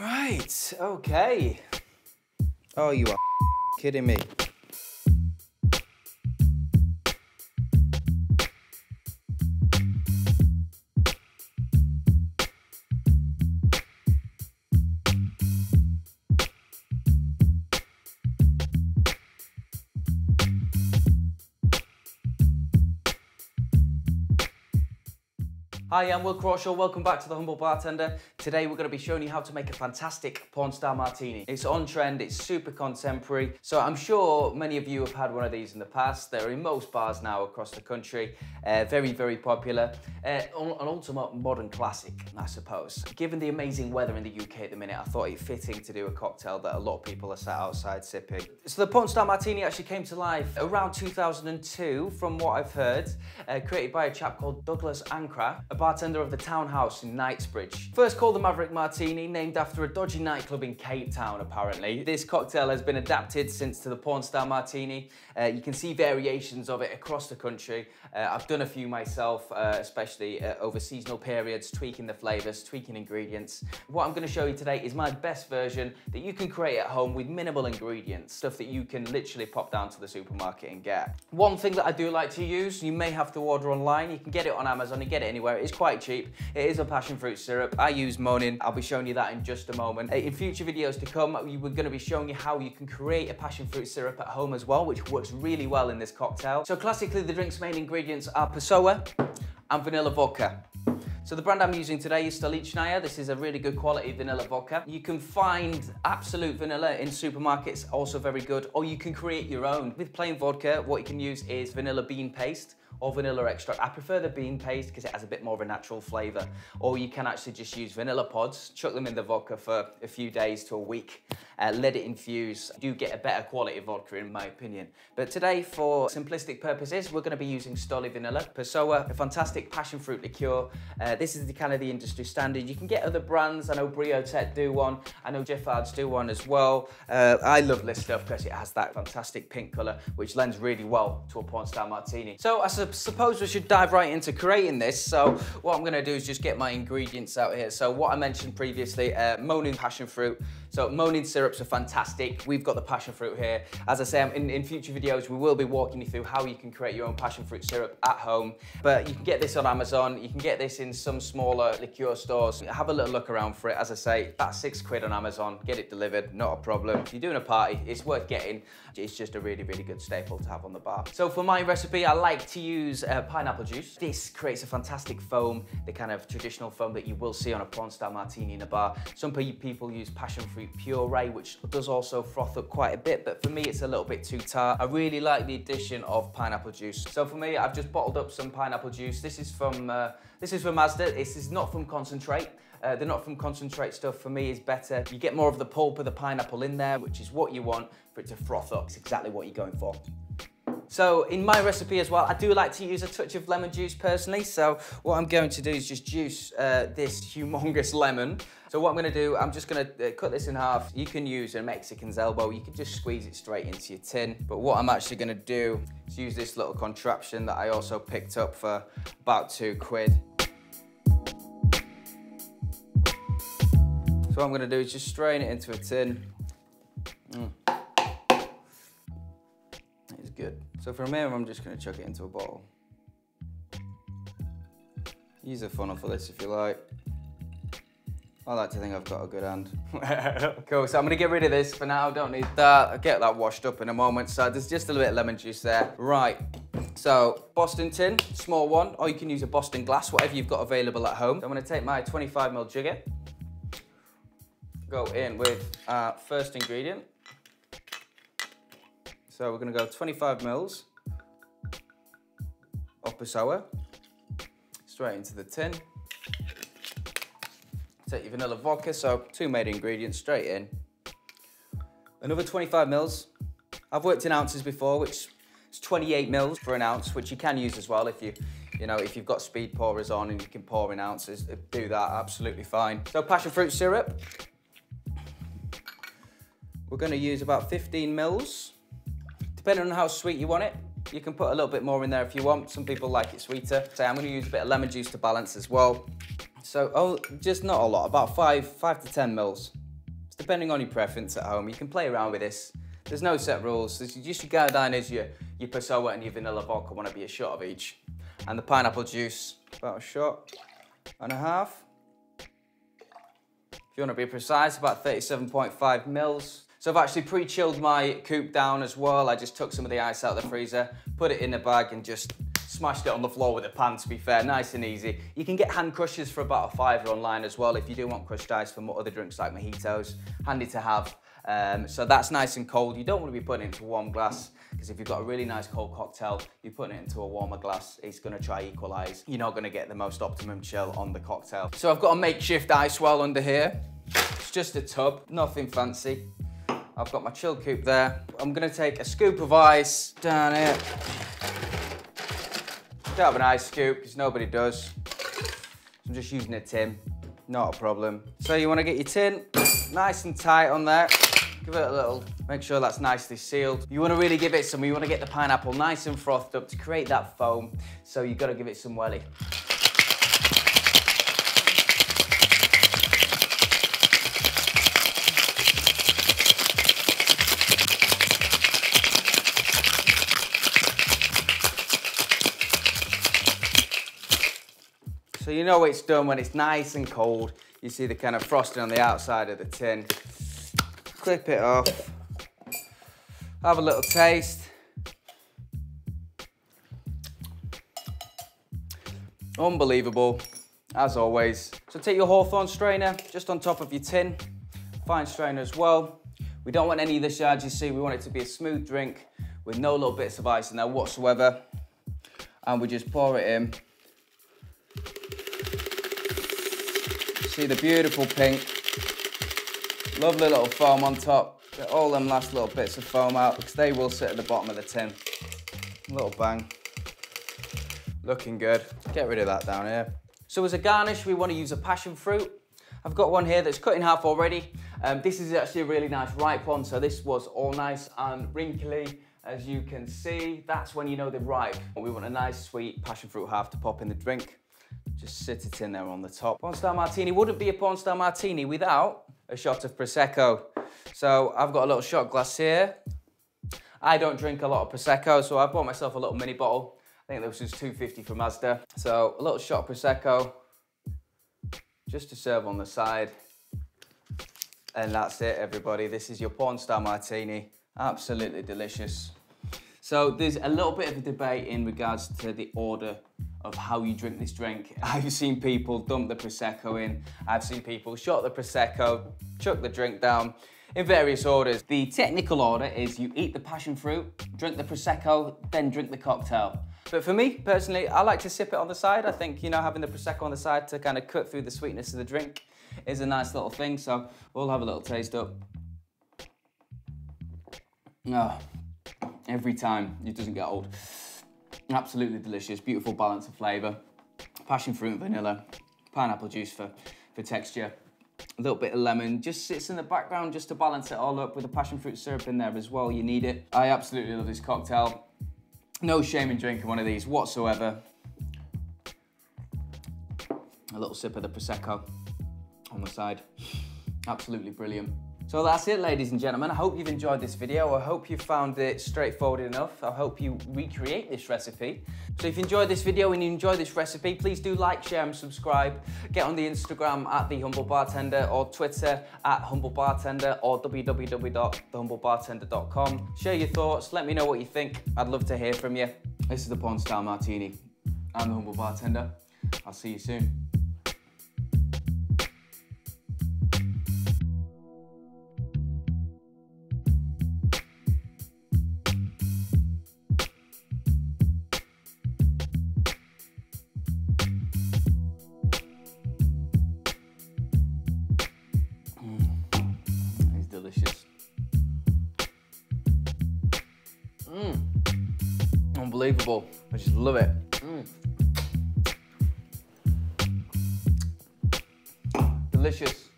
Right, okay. Oh, you are kidding me. Hi, I'm Will Croshaw, welcome back to The Humble Bartender. Today we're going to be showing you how to make a fantastic Pornstar Martini. It's on trend, it's super contemporary, so I'm sure many of you have had one of these in the past. They're in most bars now across the country, very, very popular. An ultimate modern classic, I suppose. Given the amazing weather in the UK at the minute, I thought it fitting to do a cocktail that a lot of people are sat outside sipping. So the Pornstar Martini actually came to life around 2002, from what I've heard, created by a chap called Douglas Ankra, bartender of the Townhouse in Knightsbridge. First called the Maverick Martini, named after a dodgy nightclub in Cape Town, apparently. This cocktail has been adapted since to the Pornstar Martini. You can see variations of it across the country. I've done a few myself, especially over seasonal periods, tweaking the flavours, tweaking ingredients. What I'm going to show you today is my best version that you can create at home with minimal ingredients, stuff that you can literally pop down to the supermarket and get. One thing that I do like to use, you may have to order online, you can get it on Amazon, you get it anywhere. It's quite cheap. It is a passion fruit syrup. I use Monin. I'll be showing you that in just a moment. In future videos to come, we're going to be showing you how you can create a passion fruit syrup at home as well, which works really well in this cocktail. So classically, the drink's main ingredients are Passoa and vanilla vodka. So the brand I'm using today is Stolichnaya. This is a really good quality vanilla vodka. You can find absolute vanilla in supermarkets, also very good, or you can create your own. With plain vodka, what you can use is vanilla bean paste or vanilla extract. I prefer the bean paste because it has a bit more of a natural flavour. Or you can actually just use vanilla pods, chuck them in the vodka for a few days to a week, let it infuse. You do get a better quality vodka in my opinion. But today, for simplistic purposes, we're going to be using Stoli Vanilla. Passoa, a fantastic passion fruit liqueur. This is the kind of the industry standard. You can get other brands. I know Briotet do one. I know Jeffards do one as well. I love this stuff because it has that fantastic pink colour, which lends really well to a Pornstar Martini. So I suppose we should dive right into creating this. So what I'm going to do is just get my ingredients out here. So what I mentioned previously, Monin Passionfruit. So Monin syrups are fantastic. We've got the passion fruit here. As I say, in future videos, we will be walking you through how you can create your own passion fruit syrup at home. But you can get this on Amazon. You can get this in some smaller liqueur stores. Have a little look around for it. As I say, that's £6 on Amazon. Get it delivered, not a problem. If you're doing a party, it's worth getting. It's just a really, really good staple to have on the bar. So for my recipe, I like to use pineapple juice. This creates a fantastic foam, the kind of traditional foam that you will see on a Pornstar Martini in a bar. Some people use passion fruit puree, which does also froth up quite a bit, but for me it's a little bit too tart. I really like the addition of pineapple juice. So for me, I've just bottled up some pineapple juice. This is from Mazda. This is not from concentrate. The not from concentrate stuff for me is better. You get more of the pulp of the pineapple in there, which is what you want for it to froth up. It's exactly what you're going for. So in my recipe as well, I do like to use a touch of lemon juice personally. So what I'm going to do is just juice this humongous lemon. So what I'm gonna do, I'm just gonna cut this in half. You can use a Mexican's elbow. You can just squeeze it straight into your tin. But what I'm actually gonna do is use this little contraption that I also picked up for about £2. So what I'm gonna do is just strain it into a tin. It's good. So from here, I'm just going to chuck it into a bottle. Use a funnel for this if you like. I like to think I've got a good hand. Cool, so I'm going to get rid of this for now. Don't need that. I'll get that washed up in a moment. So there's just a little bit of lemon juice there. Right, so Boston tin, small one, or you can use a Boston glass, whatever you've got available at home. So I'm going to take my 25ml jigger. Go in with our first ingredient. So we're going to go 25ml of Passoa straight into the tin. Take your vanilla vodka, so two main ingredients straight in. Another 25ml. I've worked in ounces before, which is 28ml for an ounce, which you can use as well if you've got speed pourers on and you can pour in ounces. Do that, absolutely fine. So passion fruit syrup. We're going to use about 15ml. Depending on how sweet you want it, you can put a little bit more in there if you want. Some people like it sweeter. So I'm going to use a bit of lemon juice to balance as well. So just not a lot, about five to 10ml. Depending on your preference at home, you can play around with this. There's no set rules. This is just your Gardenias, your Passoa and your vanilla vodka want to be a shot of each. And the pineapple juice, about a shot and a half. If you want to be precise, about 37.5 mils. So I've actually pre-chilled my coupe down as well. I just took some of the ice out of the freezer, put it in a bag and just smashed it on the floor with a pan, to be fair, nice and easy. You can get hand crushers for about a $5 online as well if you do want crushed ice for other drinks like mojitos, handy to have. So that's nice and cold. You don't want to be putting it into a warm glass because if you've got a really nice cold cocktail, you're putting it into a warmer glass, it's going to try equalize. You're not going to get the most optimum chill on the cocktail. So I've got a makeshift ice well under here. It's just a tub, nothing fancy. I've got my chill coupe there. I'm going to take a scoop of ice down here. I don't have an ice scoop, because nobody does. I'm just using a tin, not a problem. So you want to get your tin nice and tight on there. Give it a little, make sure that's nicely sealed. You want to really give it some, you want to get the pineapple nice and frothed up to create that foam. So you've got to give it some welly. So you know it's done when it's nice and cold. You see the kind of frosting on the outside of the tin. Clip it off. Have a little taste. Unbelievable, as always. So take your Hawthorne strainer just on top of your tin. Fine strainer as well. We don't want any of the shards you see. We want it to be a smooth drink with no little bits of ice in there whatsoever. And we just pour it in. See the beautiful pink, lovely little foam on top. Get all them last little bits of foam out because they will sit at the bottom of the tin. Little bang, looking good. Get rid of that down here. So as a garnish, we want to use a passion fruit. I've got one here that's cut in half already. This is actually a really nice ripe one. So this was all nice and wrinkly. As you can see, that's when you know they're ripe. We want a nice sweet passion fruit half to pop in the drink. Just sit it in there on the top. Pornstar Martini wouldn't be a Pornstar Martini without a shot of Prosecco. So I've got a little shot glass here. I don't drink a lot of Prosecco, so I bought myself a little mini bottle. I think this was $2.50 from Mazda. So a little shot of Prosecco, just to serve on the side. And that's it, everybody. This is your Pornstar Martini. Absolutely delicious. So there's a little bit of a debate in regards to the order of how you drink this drink. I've seen people dump the Prosecco in. I've seen people shot the Prosecco, chuck the drink down in various orders. The technical order is you eat the passion fruit, drink the Prosecco, then drink the cocktail. But for me, personally, I like to sip it on the side. I think, you know, having the Prosecco on the side to kind of cut through the sweetness of the drink is a nice little thing. So we'll have a little taste up. Oh, every time, it doesn't get old. Absolutely delicious, beautiful balance of flavour. Passion fruit and vanilla, pineapple juice for texture. A little bit of lemon, just sits in the background just to balance it all up with the passion fruit syrup in there as well, you need it. I absolutely love this cocktail. No shame in drinking one of these whatsoever. A little sip of the Prosecco on the side, absolutely brilliant. So that's it, ladies and gentlemen. I hope you've enjoyed this video. I hope you found it straightforward enough. I hope you recreate this recipe. So if you enjoyed this video and you enjoyed this recipe, please do like, share and subscribe. Get on the Instagram at The Humble Bartender or Twitter at Humble Bartender or www.thehumblebartender.com. Share your thoughts, let me know what you think. I'd love to hear from you. This is the Pornstar Martini. I'm The Humble Bartender. I'll see you soon. Unbelievable. I just love it. Delicious.